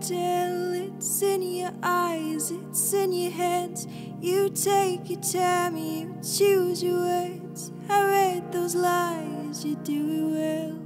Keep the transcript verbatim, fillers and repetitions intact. tell. It's in your eyes, it's in your hands. You take your time, you choose your words. I read those lies, you do it well.